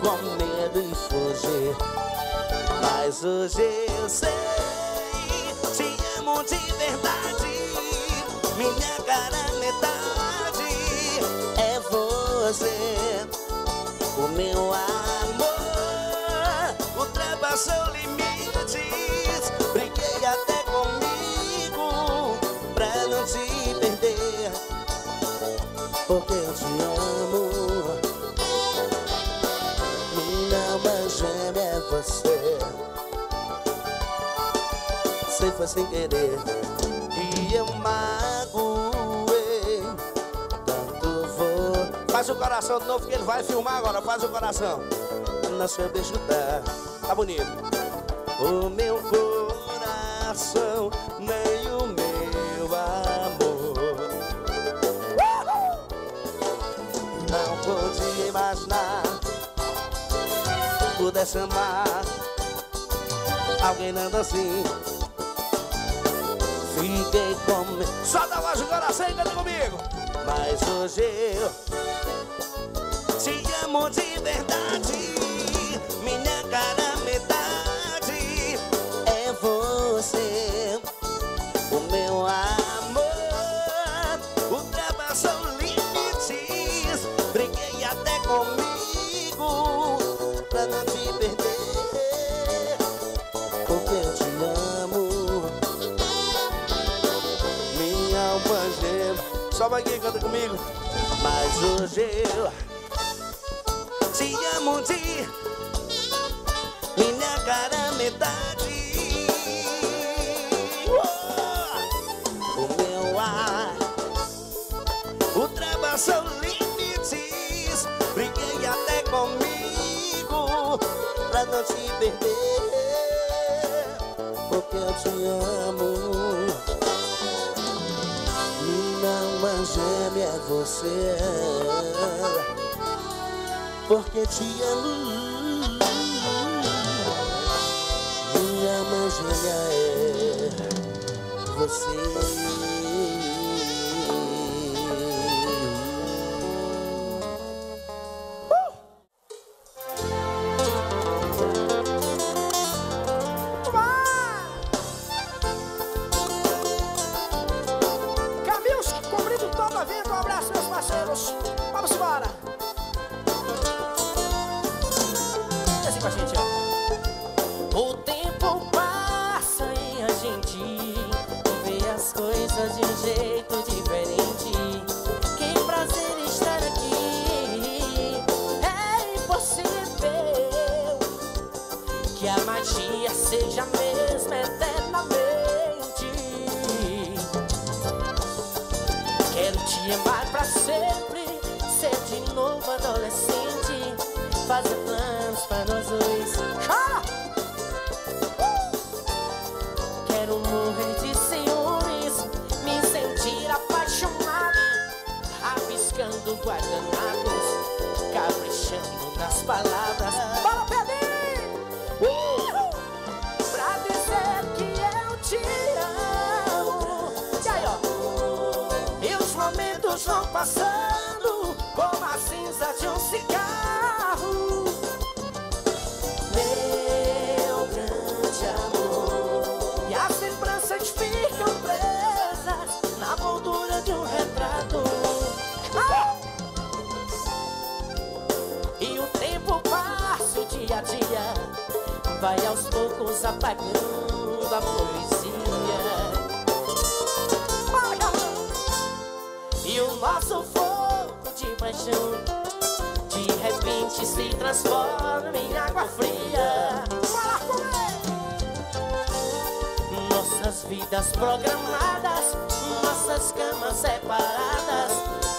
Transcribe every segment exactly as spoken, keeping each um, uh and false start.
com medo e fugir. Mas hoje eu sei, te amo de verdade. Minha cara metade é você. O meu amor ultrapassou limites. Briguei até comigo pra não te perder, porque eu te amo. É você, se foi sem querer e eu magoei tanto vou. Faz o coração de novo que ele vai filmar agora. Faz o coração. Nasceu beijo tá, tá bonito. O meu coração nem o meu amor uh! Não pude imaginar pudesse amar alguém nada assim. Fiquei com... Só dá voz no coração e canta comigo. Mas hoje eu te amo de verdade. Minha cara metade é você. O meu amor ultrapassou limites. Briguei até comigo pra não te perder, porque eu te amo. Minha alma gema. Só vai aqui, canta comigo. Mas hoje eu te amo de minha cara metade. Uou! O meu ar ultrapassou limites. Briguei até comigo pra não te perder, porque eu te amo. Minha alma gêmea é você, porque te amo. Minha alma gêmea é você. O tempo passa e a gente vê as coisas de um jeito diferente. Que prazer estar aqui, é impossível que a magia seja a mesma eternamente. Quero te amar pra sempre, ser de novo adolescente, fazer planos pra nós dois. Ah! Uh! Quero morrer de ciúmes, me sentir apaixonado, rabiscando guardanapos, caprichando nas palavras. Bora, Pedrinho! Uh! Pra dizer que eu te amo. E aí, ó. E os momentos vão passando como a cinza de um cigarro. Meu grande amor, e as lembranças ficam presas na moldura de um retrato. Ah! E o tempo passa o dia a dia, vai aos poucos apagando a poesia. Apaga! E o nosso fogo de paixão de repente se transforma em água fria. Nossas vidas programadas, nossas camas separadas,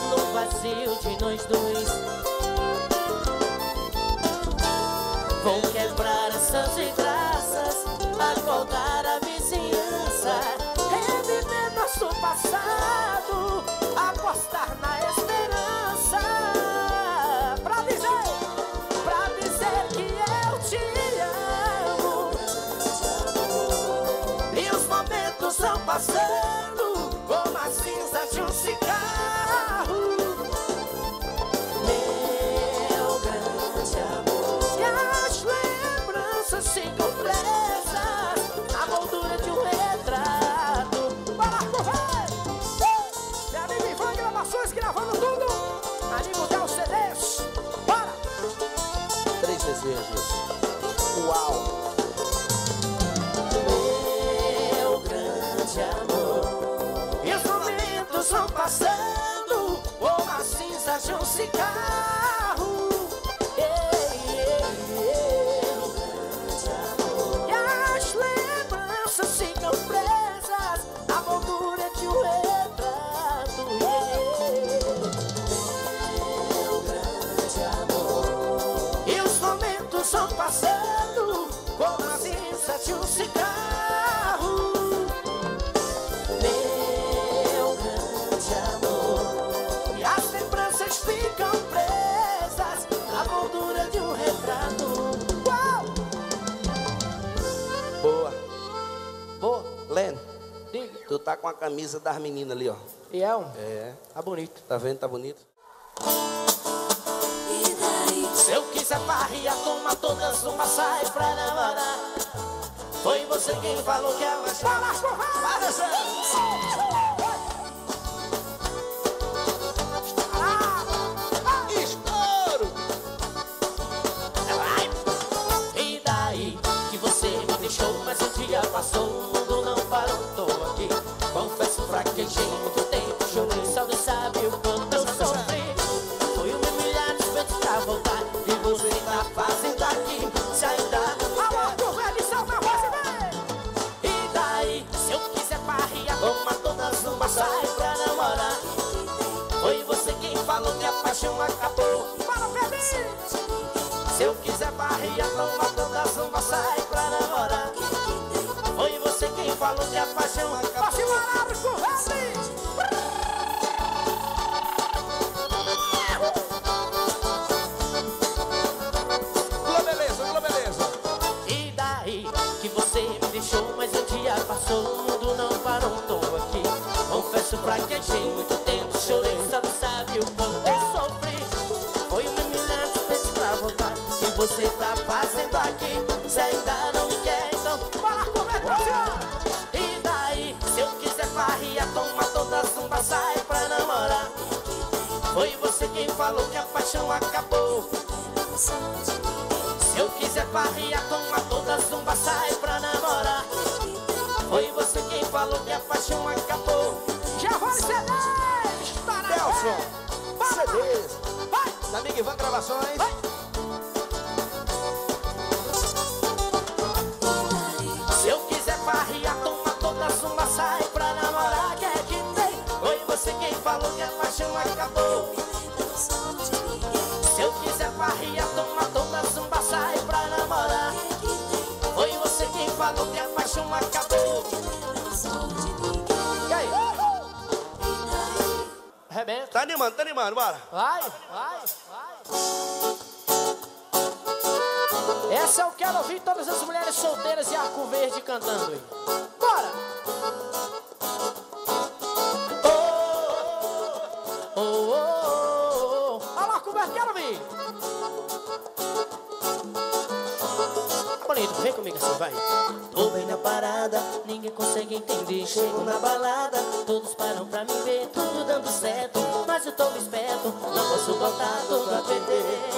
no vazio de nós dois. Vou quebrar essas vidraças, acordar a vizinhança, reviver nosso passado, apostar na esperança. Estão passando como as cinzas de um cigarro. Meu grande amor, desejos. Uau! Meu grande amor, meus momentos vão passando, ou a cinza de um cigarro. Ei, ei, ei, meu grande amor, e as lembranças ficam presas à moldura de um retrato. Só passando com a cinza de um cigarro. Meu grande amor, e as lembranças ficam presas à moldura de um retrato. Uau! Boa. Boa, Leno. Diga. Tu tá com a camisa das meninas ali, ó. E é um? É. Tá bonito. Tá vendo? Tá bonito. Se eu quiser parrear, toma todas uma, sai pra namorar. Foi você quem falou que ela está lá dançando. Estouro! E daí que você me deixou, mas o dia passou, o mundo não parou, tô aqui. Confesso pra quem tem muito tempo, chorei, só Deus sabe o quanto eu sofri. Foi uma humilhar desfeito pra voltar. Você tá fazendo aqui, se ainda amor pro velho, salva você. E daí, se eu quiser parrear, toma todas uma, sai pra namorar. Foi você quem falou que a paixão acabou. Fala, bebê! Se eu quiser parrear, toma todas uma, sai pra namorar. Foi você quem falou que a paixão acabou. Paixão arara, corrente! Mas o dia passou, o mundo não parou, tô aqui. Confesso pra quem tem muito tempo, chorei, só não sabe o quanto eu sofri. Foi uma milagre feito pra voltar. E você tá fazendo aqui, se ainda não me quer, então fala como é que eu. E daí, se eu quiser parrear, toma todas uma, sai pra namorar. Foi você quem falou que a paixão acabou. Se eu quiser parrear, toma todas uma, sai pra namorar. Foi você quem falou que a paixão acabou. Já vai C Ds, Nelson, C Ds, vai. Da Big Van Gravações. Vai. Se eu quiser parrear, toma todas uma, sai pra namorar. Que é que tem? Foi você quem falou que a paixão acabou. Se eu quiser parrear, toma todas uma, sai pra namorar. Foi você quem falou que a paixão acabou. E aí? Arrebenta. Tá animando, tá animando, bora. Vai, vai, vai. Essa eu quero ouvir todas as mulheres solteiras e arco verde cantando aí. Bora! Oh, oh, oh, oh. Alô, arco verde, quero ouvir. Vem comigo assim, vai. Tô bem na parada, ninguém consegue entender. Chego na balada, todos param pra me ver. Tudo dando certo, mas eu tô esperto. Não posso botar tudo a perder.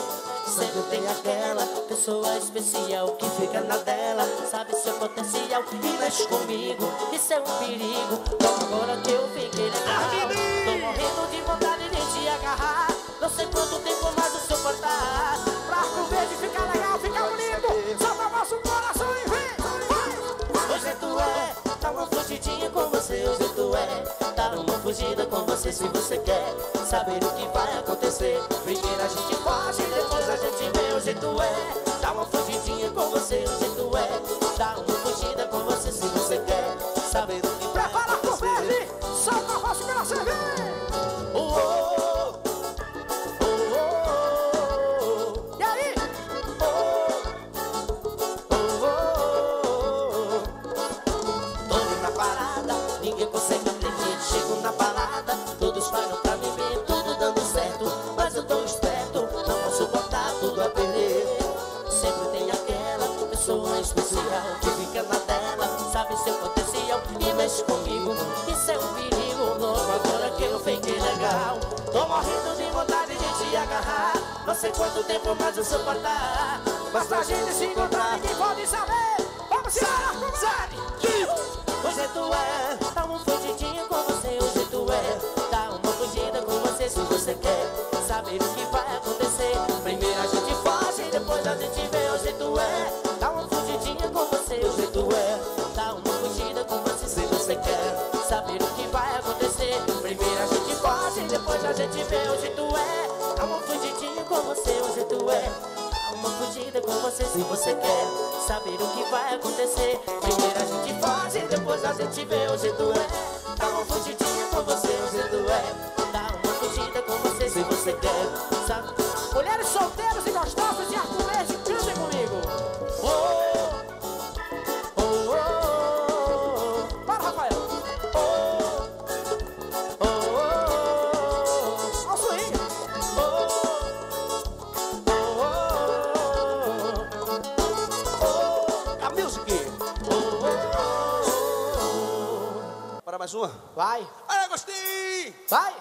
Sempre tem aquela pessoa especial que fica na dela, sabe seu potencial e mexe comigo, isso é um perigo. Então agora que eu fiquei legal, tô morrendo de vontade de te agarrar. Não sei quanto tempo mais eu suportar. Pra arco verde ficar legal, ficar bonito, solta nosso coração e vem. Hoje tu é, tá uma fugidinha com você. Hoje tu é, tá uma fugida com você. Se você quer saber o que vai acontecer, primeiro a gente foge, depois a gente vê. Hoje tu é, tá uma fugidinha com você. Hoje tu é, tá uma fugida com você. Se você quer saber o que vai acontecer, prepara arco verde, solta nosso coração e vem. Comigo, isso é um perigo novo. Agora que eu fiquei legal, tô morrendo de vontade de te agarrar. Não sei quanto tempo mais eu suportar. mas pra gente se encontrar ninguém pode saber. Vamos embora, vamos embora. Hoje tu é, dá uma fugidinha com você. Hoje tu é, dá uma fugida com você. Se você quer saber o que vai acontecer, primeiro a gente foge, depois a gente vê. Hoje tu é, dá uma fugidinha com você. Hoje tu é, dá uma fugida com você. Se você quer saber o que vai acontecer, primeiro a gente foge, depois a gente vê. Hoje tu é, dá uma fugidinha com você. Hoje tu é, fugida com você, se você quer saber o que vai acontecer. Primeiro a gente foge, depois a gente vê. Hoje tu é, dá uma fugidinha com você. Hoje tu é, dá uma fugida com você, se você quer saber. Mulheres solteiras e gostosas de arco verde, cantem comigo. Oh, oh, oh, oh. Bora, Rafael. Oh, oh, oh, oh. Ao swing. Oh, oh. Para mais uma? Vai! Ah, gostei! Vai!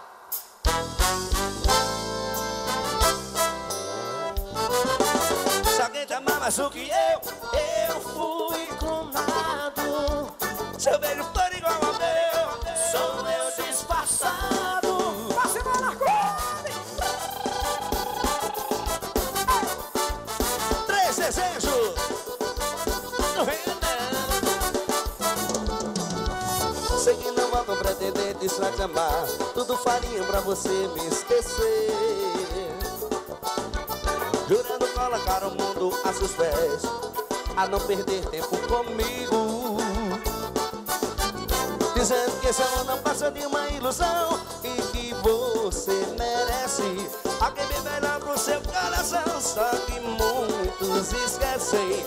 Se alguém te amar mais do que eu, eu fui clonado. Seu beijo for igual ao meu, sou eu disfarçado. Passa a mão na cor! Três desejos! Não vem sei que não vão pretender desacamar, tudo farinha pra você me esquecer. Jurando colocar o mundo a seus pés, a não perder tempo comigo. Dizendo que esse amor não passa de uma ilusão e que você merece alguém bem melhor pro seu coração. Só que muitos esquecem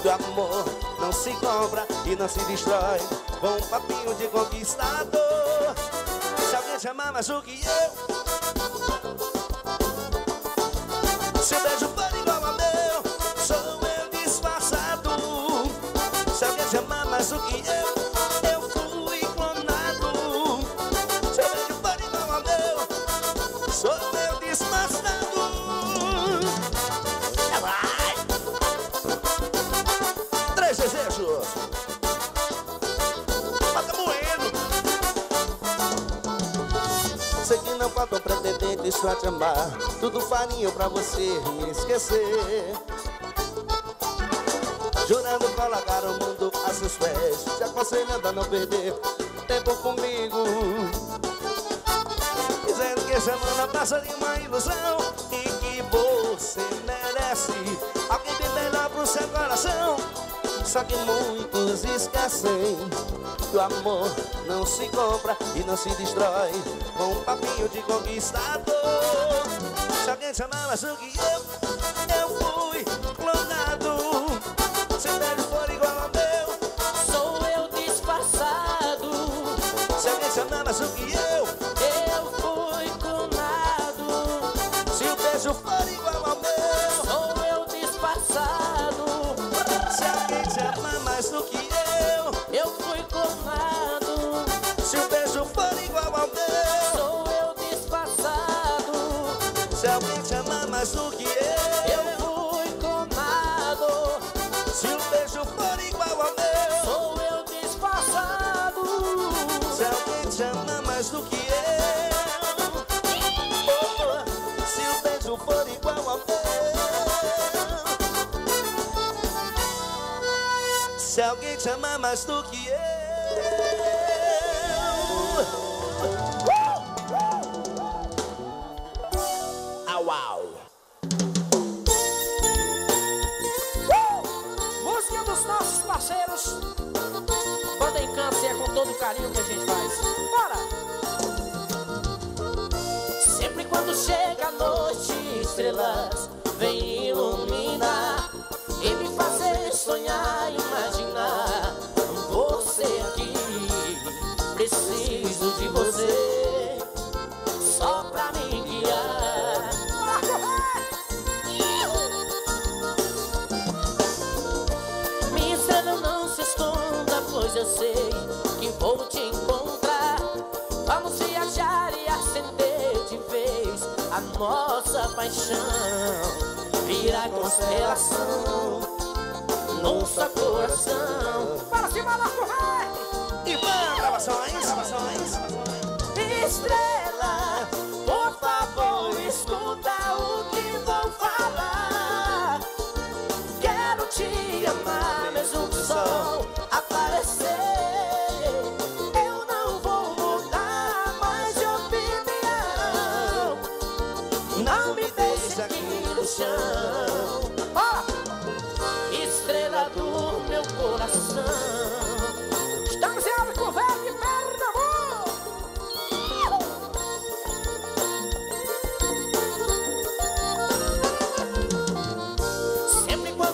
que o amor não se compra e não se destrói com um papinho de conquistador. Se alguém te amar mais do que eu, se o beijo for igual ao meu, sou eu disfarçado. Se alguém te amar mais do que eu, eu fui clonado. Se o beijo for igual ao meu, sou eu disfarçado. É, vai! Três desejos. Não faltam pretendentes pra te amar, tudo farinho pra você me esquecer. Jurando colocar o mundo a seus pés, te aconselhando a não perder tempo comigo. Dizendo que essa não passa de uma ilusão e que você merece alguém bem melhor pro seu coração. Só que muitos esquecem que o amor não se compra e não se destrói com um papinho de conquistador. Se alguém te amar mais do que eu, eu fui clonado. Se o beijo for igual ao meu, sou eu disfarçado. Se alguém te amar mais do que eu, eu fui clonado. Se o beijo for igual ao meu, sou eu disfarçado. Se alguém te ama mais do que eu, eu fui clonado. Se o beijo for igual ao meu, sou eu disfarçado. Se alguém te ama mais do que eu, eu fui clonado. Se o beijo for igual ao meu, sou eu disfarçado. Se alguém te ama mais do que eu, oh, se o beijo for igual ao meu. Se alguém te ama mais do que eu, uh! Uh! Au, au. Uh! Música dos nossos parceiros Banda Encanto, é com todo o carinho que a gente faz. Bora! Sempre quando chega a noite, estrelas vem iluminar e me fazer sonhar, imaginar você aqui. Preciso de você só pra me guiar. Minha estrela, não se esconda, pois eu sei que vou te encontrar. Vamos viajar e acender de vez a nossa paixão. vira constelação. Nosso coração. Para cima, Marco Ré! E vamos! Gravações, gravações. Estrela, por favor, escuta o que vou falar. Quero te amar, mesmo que o sol aparecer. Eu não vou mudar mais de opinião. Não me deixe aqui no chão. Oh! Estrela do meu coração.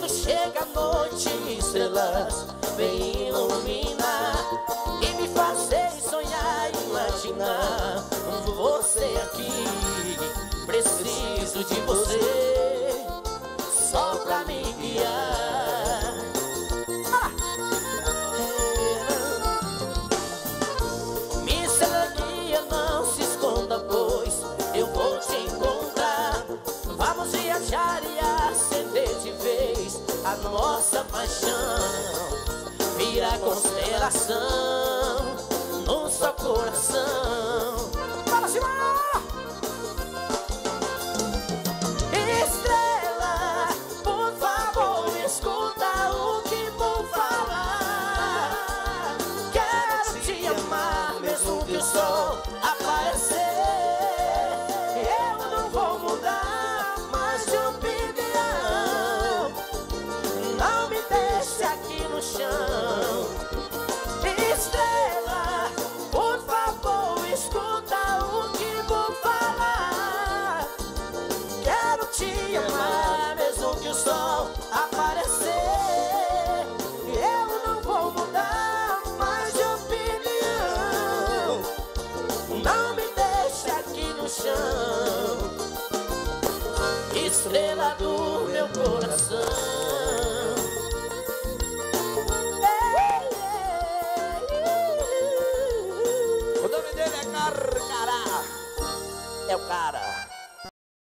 Chega a noite, estrelas vem iluminar e me fazer sonhar, imaginar você aqui. Preciso de você só pra me guiar. Ah! Me segue, não se esconda, pois eu vou te encontrar. Vamos viajar e acender de vez a nossa paixão. Vira constelação no seu coração. Para cima! Estrela, por favor, escuta o que vou falar. Quero te amar, mesmo que o sol aparecer. Eu não vou mudar mais de opinião. Não me deixe aqui no chão. Estrela, por favor, escuta o que vou falar. Quero te amar, mesmo que o sol aparecer. Eu não vou mudar mais de opinião. Não me deixe aqui no chão. Estrela do meu coração.